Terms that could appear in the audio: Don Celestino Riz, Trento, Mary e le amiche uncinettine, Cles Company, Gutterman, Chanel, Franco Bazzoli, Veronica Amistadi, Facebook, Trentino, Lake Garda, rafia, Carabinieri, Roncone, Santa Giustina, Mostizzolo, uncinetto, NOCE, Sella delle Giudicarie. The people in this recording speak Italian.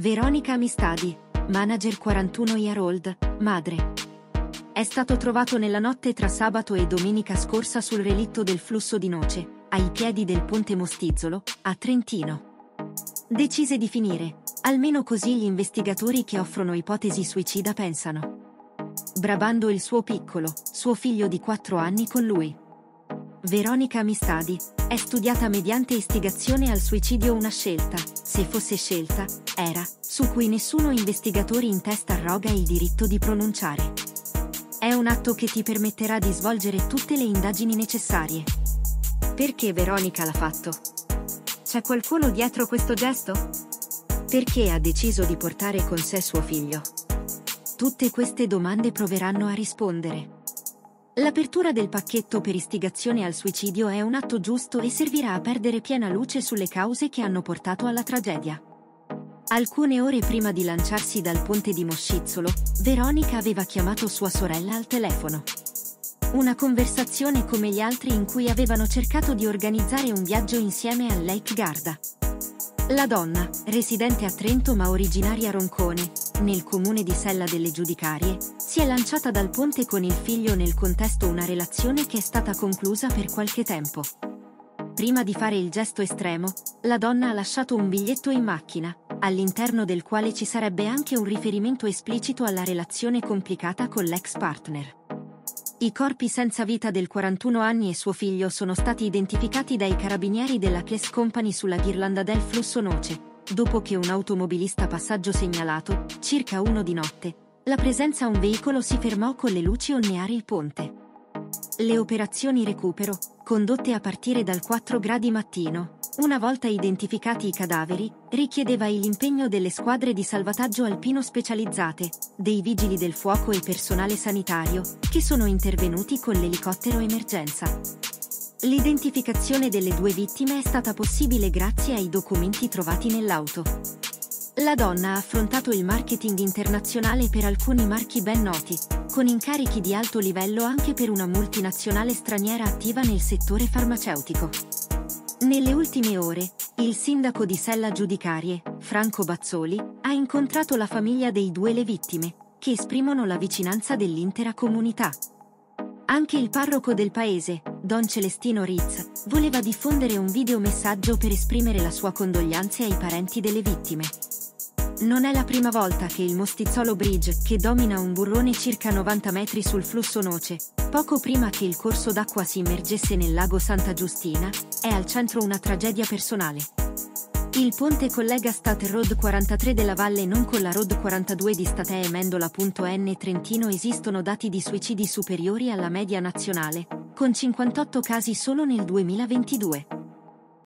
Veronica Amistadi, manager 41-year-old, madre. È stato trovato nella notte tra sabato e domenica scorsa sul relitto del flusso di Noce, ai piedi del ponte Mostizzolo, a Trentino. Decise di finire, almeno così gli investigatori che offrono ipotesi suicida pensano. Brabando il suo piccolo, suo figlio di 4 anni con lui. Veronica Amistadi è studiata mediante istigazione al suicidio, una scelta, se fosse scelta, era, su cui nessuno investigatore in testa arroga il diritto di pronunciare. È un atto che ti permetterà di svolgere tutte le indagini necessarie. Perché Veronica l'ha fatto? C'è qualcuno dietro questo gesto? Perché ha deciso di portare con sé suo figlio? Tutte queste domande proveranno a rispondere. L'apertura del pacchetto per istigazione al suicidio è un atto giusto e servirà a perdere piena luce sulle cause che hanno portato alla tragedia. Alcune ore prima di lanciarsi dal ponte di Mostizzolo, Veronica aveva chiamato sua sorella al telefono. Una conversazione come gli altri in cui avevano cercato di organizzare un viaggio insieme al Lake Garda. La donna, residente a Trento ma originaria a Roncone, nel comune di Sella delle Giudicarie, si è lanciata dal ponte con il figlio nel contesto una relazione che è stata conclusa per qualche tempo. Prima di fare il gesto estremo, la donna ha lasciato un biglietto in macchina, all'interno del quale ci sarebbe anche un riferimento esplicito alla relazione complicata con l'ex partner. I corpi senza vita del 41 anni e suo figlio sono stati identificati dai carabinieri della Cles Company sulla ghirlanda del flusso Noce, dopo che un automobilista passaggio segnalato, circa 1 di notte, la presenza a un veicolo si fermò con le luci olneare il ponte. Le operazioni recupero, condotte a partire dal 4 gradi mattino, una volta identificati i cadaveri, richiedeva l'impegno delle squadre di salvataggio alpino specializzate, dei vigili del fuoco e personale sanitario, che sono intervenuti con l'elicottero emergenza. L'identificazione delle 2 vittime è stata possibile grazie ai documenti trovati nell'auto. La donna ha affrontato il marketing internazionale per alcuni marchi ben noti, con incarichi di alto livello anche per una multinazionale straniera attiva nel settore farmaceutico. Nelle ultime ore, il sindaco di Sella Giudicarie, Franco Bazzoli, ha incontrato la famiglia dei 2 vittime, che esprimono la vicinanza dell'intera comunità. Anche il parroco del paese, Don Celestino Riz, voleva diffondere un videomessaggio per esprimere la sua condoglianza ai parenti delle vittime. Non è la prima volta che il Mostizzolo Bridge, che domina un burrone circa 90 metri sul flusso Noce, poco prima che il corso d'acqua si immergesse nel lago Santa Giustina, è al centro una tragedia personale. Il ponte collega State Road 43 della Valle non con la Road 42 di Statee Mendola. N Trentino esistono dati di suicidi superiori alla media nazionale, con 58 casi solo nel 2022.